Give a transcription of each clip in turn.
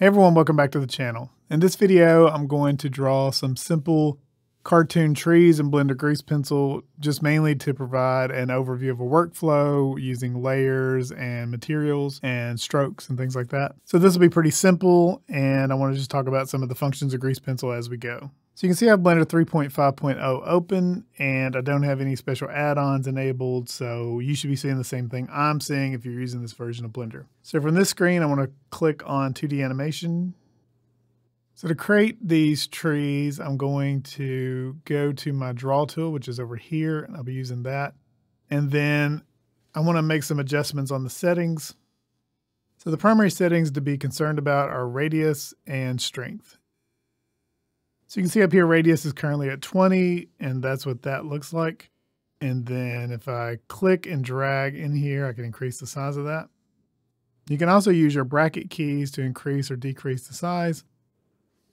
Hey everyone, welcome back to the channel. In this video, I'm going to draw some simple cartoon trees in Blender Grease Pencil, just mainly to provide an overview of a workflow using layers and materials and strokes and things like that. So this will be pretty simple, and I want to just talk about some of the functions of Grease Pencil as we go. So you can see I have Blender 3.5.0 open, and I don't have any special add-ons enabled, so you should be seeing the same thing I'm seeing if you're using this version of Blender. So from this screen, I want to click on 2D animation. So to create these trees, I'm going to go to my draw tool, which is over here, and I'll be using that. And then I want to make some adjustments on the settings. So the primary settings to be concerned about are radius and strength. So you can see up here, radius is currently at 20, and that's what that looks like. And then if I click and drag in here, I can increase the size of that. You can also use your bracket keys to increase or decrease the size.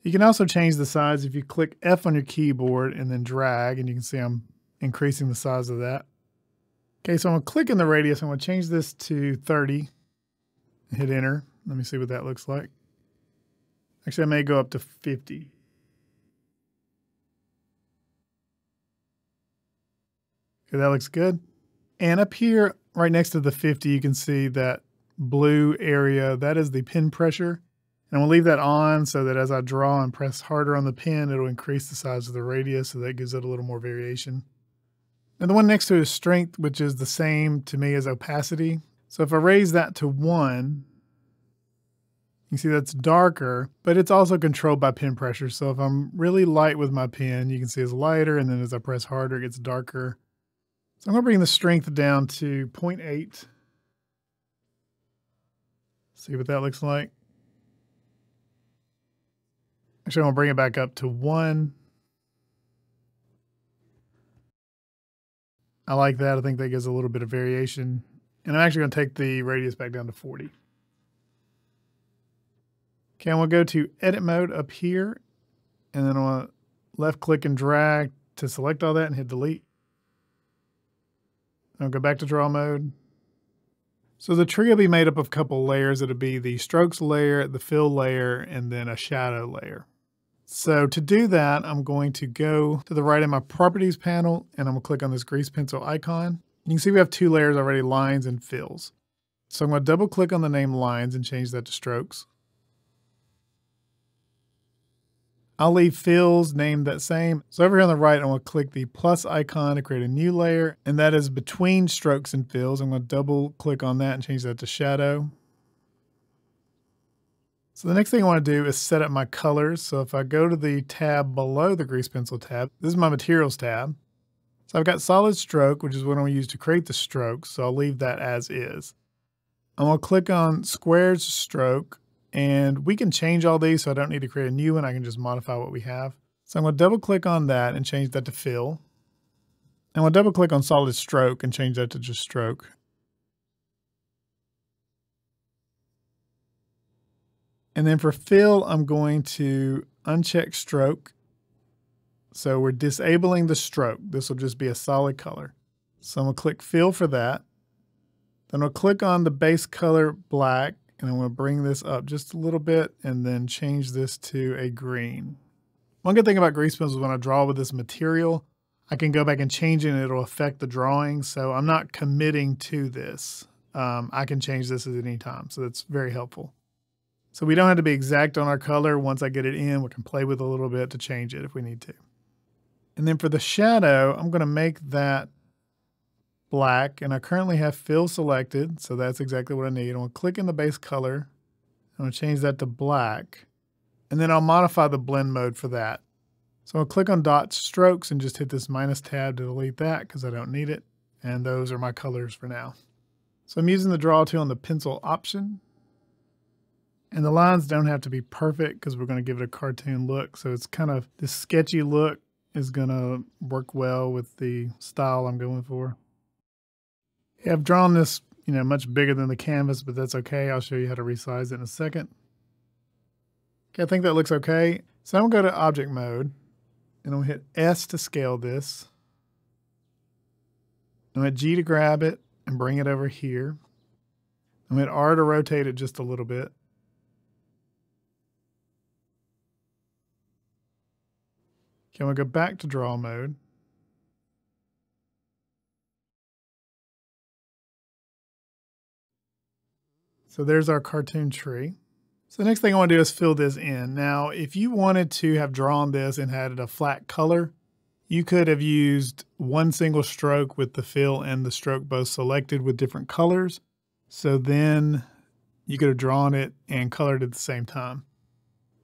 You can also change the size if you click F on your keyboard and then drag, and you can see I'm increasing the size of that. Okay, so I'm gonna click in the radius. I'm gonna change this to 30, hit enter. Let me see what that looks like. Actually, I may go up to 50. Okay, that looks good. And up here, right next to the 50, you can see that blue area. That is the pin pressure. And we'll leave that on so that as I draw and press harder on the pin, it'll increase the size of the radius. So that gives it a little more variation. And the one next to it is strength, which is the same to me as opacity. So if I raise that to 1, you can see that's darker, but it's also controlled by pin pressure. So if I'm really light with my pin, you can see it's lighter. And then as I press harder, it gets darker. So I'm going to bring the strength down to 0.8. See what that looks like. Actually, I'm going to bring it back up to 1. I like that. I think that gives a little bit of variation. And I'm actually going to take the radius back down to 40. Okay, I'm going to go to edit mode up here. And then I'm going to left click and drag to select all that and hit delete. I'll go back to draw mode. So the tree will be made up of a couple layers. It'll be the strokes layer, the fill layer, and then a shadow layer. So to do that, I'm going to go to the right in my properties panel, and I'm gonna click on this grease pencil icon. You can see we have 2 layers already, lines and fills. So I'm gonna double click on the name lines and change that to strokes. I'll leave fills named that same. So over here on the right, I'm gonna click the plus icon to create a new layer, and that is between strokes and fills. I'm gonna double click on that and change that to shadow. So the next thing I wanna do is set up my colors. So if I go to the tab below the Grease Pencil tab, this is my materials tab. So I've got solid stroke, which is what I'm gonna use to create the strokes. So I'll leave that as is. I'm gonna click on squares stroke. And we can change all these, so I don't need to create a new one. I can just modify what we have. So I'm gonna double click on that and change that to fill. And we'll double click on solid stroke and change that to just stroke. And then for fill, I'm going to uncheck stroke. So we're disabling the stroke. This will just be a solid color. So I'm gonna click fill for that. Then I'll click on the base color black. And I'm going to bring this up just a little bit and then change this to a green. One good thing about Grease Pencil is when I draw with this material, I can go back and change it and it'll affect the drawing. So I'm not committing to this. I can change this at any time. So that's very helpful. So we don't have to be exact on our color. Once I get it in, we can play with a little bit to change it if we need to. And then for the shadow, I'm going to make that black, and I currently have fill selected, so that's exactly what I need. I'm going to click in the base color. I'm going to change that to black, and then I'll modify the blend mode for that. So I'll click on dot strokes and just hit this minus tab to delete that because I don't need it. And those are my colors for now. So I'm using the draw tool and the pencil option. And the lines don't have to be perfect because we're going to give it a cartoon look. So it's kind of this sketchy look is going to work well with the style I'm going for. I've drawn this, much bigger than the canvas, but that's okay. I'll show you how to resize it in a second. Okay, I think that looks okay. So I'm gonna go to object mode and I'm gonna hit S to scale this. I'm gonna hit G to grab it and bring it over here. I'm gonna hit R to rotate it just a little bit. Okay, I'm going to go back to draw mode. So there's our cartoon tree. So the next thing I want to do is fill this in. Now, if you wanted to have drawn this and had it a flat color, you could have used one single stroke with the fill and the stroke both selected with different colors. So then you could have drawn it and colored at the same time.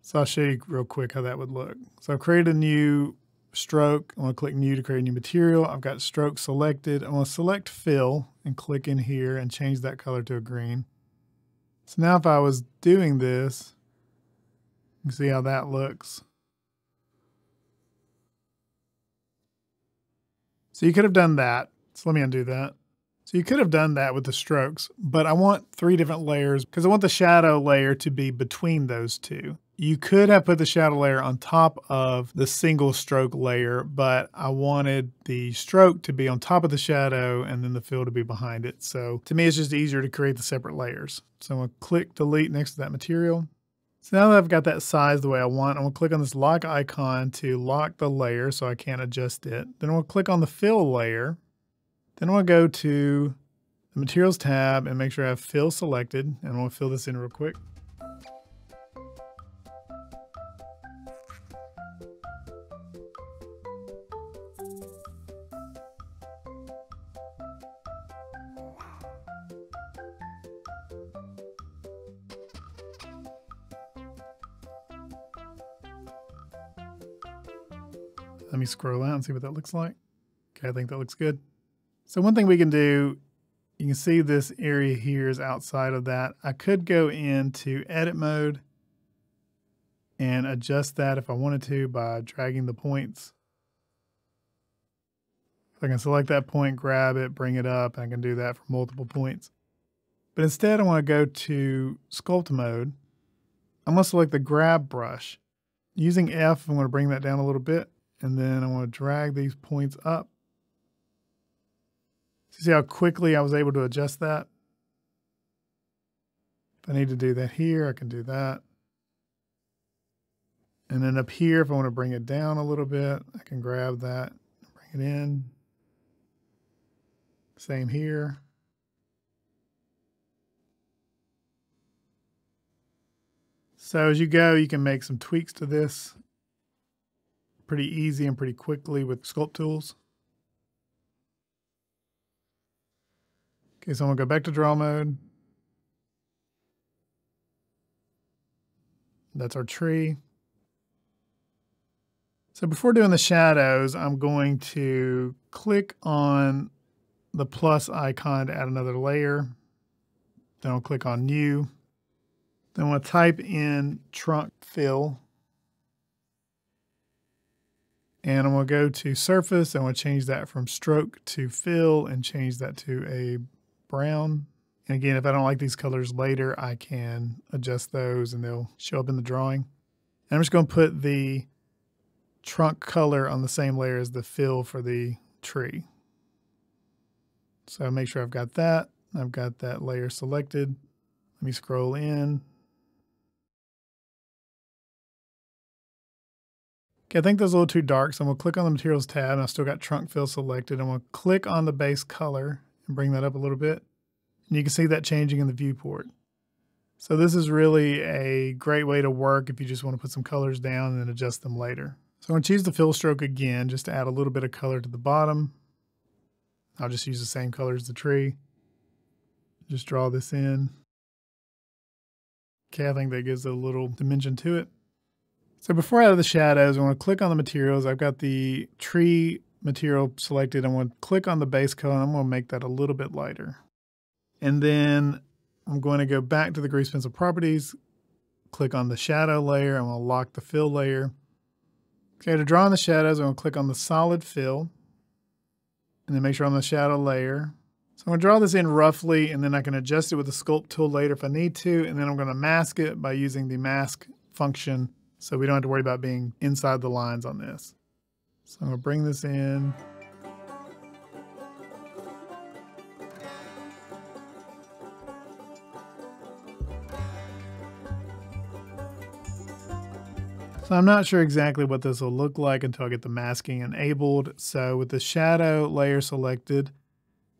So I'll show you real quick how that would look. So I've created a new stroke. I'm going to click new to create a new material. I've got stroke selected. I'm going to select fill and click in here and change that color to a green. So now if I was doing this, you can see how that looks. So you could have done that. So let me undo that. So you could have done that with the strokes, but I want three different layers because I want the shadow layer to be between those two. You could have put the shadow layer on top of the single stroke layer, but I wanted the stroke to be on top of the shadow and then the fill to be behind it. So to me, it's just easier to create the separate layers. So I'm going to click delete next to that material. So now that I've got that size the way I want, I'm going to click on this lock icon to lock the layer so I can't adjust it. Then I'm going to click on the fill layer. Then I'm going to go to the materials tab and make sure I have fill selected. And I'm going to fill this in real quick. Let me scroll out and see what that looks like. Okay, I think that looks good. So one thing we can do, you can see this area here is outside of that. I could go into edit mode and adjust that if I wanted to by dragging the points. So I can select that point, grab it, bring it up, and I can do that for multiple points. But instead I want to go to sculpt mode. I'm going to select the grab brush. Using F, I'm going to bring that down a little bit. And then I want to drag these points up. See how quickly I was able to adjust that? If I need to do that here, I can do that. And then up here, if I want to bring it down a little bit, I can grab that, bring it in. Same here. So as you go, you can make some tweaks to this. Pretty easy and pretty quickly with sculpt tools. Okay, so I'm gonna go back to draw mode. That's our tree. So before doing the shadows, I'm going to click on the plus icon to add another layer. Then I'll click on new. Then I'm gonna type in trunk fill. And I'm going to go to surface. I'm going to change that from stroke to fill and change that to a brown. And again, if I don't like these colors later, I can adjust those and they'll show up in the drawing. And I'm just going to put the trunk color on the same layer as the fill for the tree. So make sure I've got that. I've got that layer selected. Let me scroll in. Okay, I think those are a little too dark, so I'm going to click on the Materials tab, and I've still got Trunk Fill selected. I'm going to click on the base color and bring that up a little bit, and you can see that changing in the viewport. So this is really a great way to work if you just want to put some colors down and then adjust them later. So I'm going to choose the Fill Stroke again just to add a little bit of color to the bottom. I'll just use the same color as the tree. Just draw this in. Okay, I think that gives a little dimension to it. So before I add the shadows, I want to click on the materials. I've got the tree material selected. I want to click on the base color and I'm going to make that a little bit lighter. And then I'm going to go back to the Grease Pencil properties, click on the shadow layer. I'm going to lock the fill layer. Okay, to draw on the shadows, I'm going to click on the solid fill and then make sure I'm on the shadow layer. So I'm going to draw this in roughly and then I can adjust it with the sculpt tool later if I need to. And then I'm going to mask it by using the mask function. So we don't have to worry about being inside the lines on this. So I'm gonna bring this in. So So I'm not sure exactly what this will look like until I get the masking enabled. So with the shadow layer selected,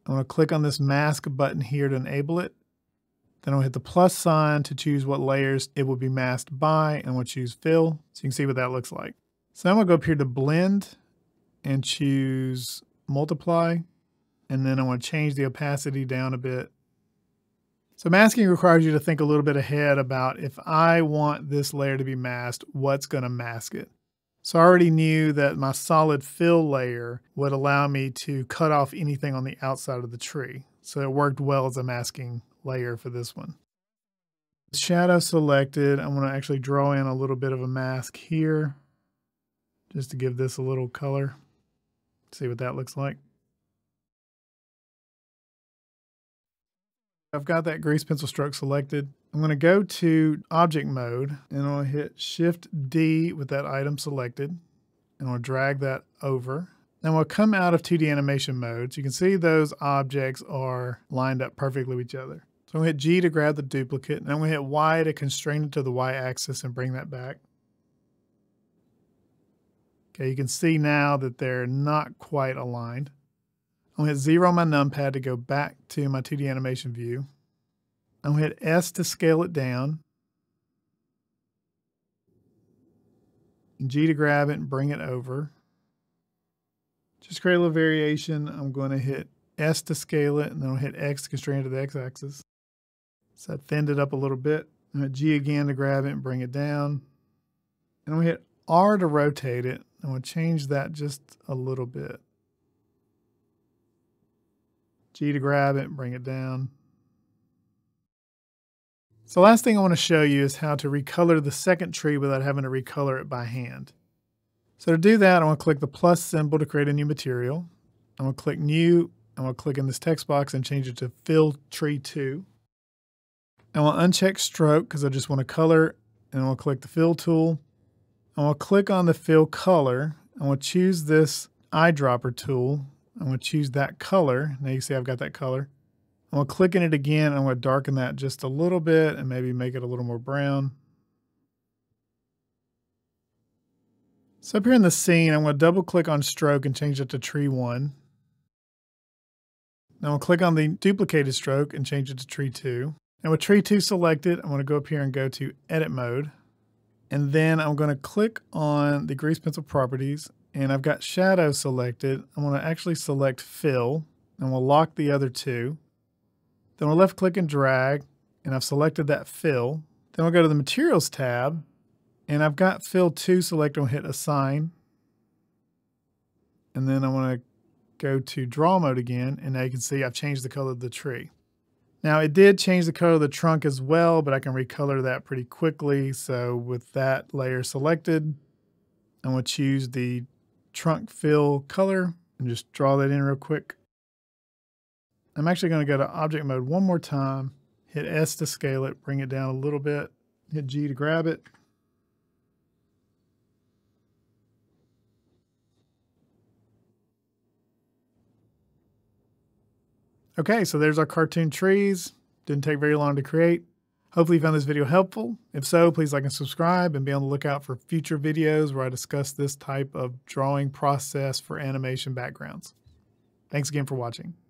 I'm going to click on this mask button here to enable it. Then I'll hit the plus sign to choose what layers it will be masked by, and we'll choose fill. So you can see what that looks like. So I'm going to go up here to blend and choose multiply. And then I want to change the opacity down a bit. So masking requires you to think a little bit ahead about, if I want this layer to be masked, what's going to mask it? So I already knew that my solid fill layer would allow me to cut off anything on the outside of the tree. So it worked well as a masking layer for this one. Shadow selected, I'm going to actually draw in a little bit of a mask here just to give this a little color. See what that looks like. I've got that grease pencil stroke selected. I'm going to go to object mode and I'll hit Shift D with that item selected, and I'll drag that over. Now we'll come out of 2D animation mode. So you can see those objects are lined up perfectly with each other. So I'm going to hit G to grab the duplicate, and I'm going to hit Y to constrain it to the Y axis and bring that back. Okay, you can see now that they're not quite aligned. I'm going to hit 0 on my numpad to go back to my 2D animation view. I'm going to hit S to scale it down. And G to grab it and bring it over. Just create a little variation. I'm going to hit S to scale it, and then I'll hit X to constrain it to the X axis. So I thinned it up a little bit. I'm going to hit G again to grab it and bring it down. And I'm going to hit R to rotate it. I'm going to change that just a little bit. G to grab it and bring it down. So last thing I want to show you is how to recolor the second tree without having to recolor it by hand. So to do that, I'm going to click the plus symbol to create a new material. I'm going to click new. I'm going to click in this text box and change it to fill tree 2. And I'll uncheck stroke because I just want to color, and I'll click the fill tool. And I'll click on the fill color. I'm going to choose this eyedropper tool. I'm going to choose that color. Now you see I've got that color. I'm going to click in it again, and I'm going to darken that just a little bit and maybe make it a little more brown. So up here in the scene, I'm going to double click on stroke and change it to tree 1. Now I'll click on the duplicated stroke and change it to tree 2. And with tree 2 selected, I'm going to go up here and go to edit mode. And then I'm going to click on the grease pencil properties, and I've got shadow selected. I'm going to actually select fill, and we'll lock the other two. Then we'll left click and drag, and I've selected that fill. Then we'll go to the materials tab, and I've got fill 2 selected. We'll hit assign. And then I want to go to draw mode again, and now you can see I've changed the color of the tree. Now it did change the color of the trunk as well, but I can recolor that pretty quickly. So with that layer selected, I'm going to choose the trunk fill color and just draw that in real quick. I'm actually going to go to object mode one more time, hit S to scale it, bring it down a little bit, hit G to grab it. Okay, so there's our cartoon trees. Didn't take very long to create. Hopefully you found this video helpful. If so, please like and subscribe, and be on the lookout for future videos where I discuss this type of drawing process for animation backgrounds. Thanks again for watching.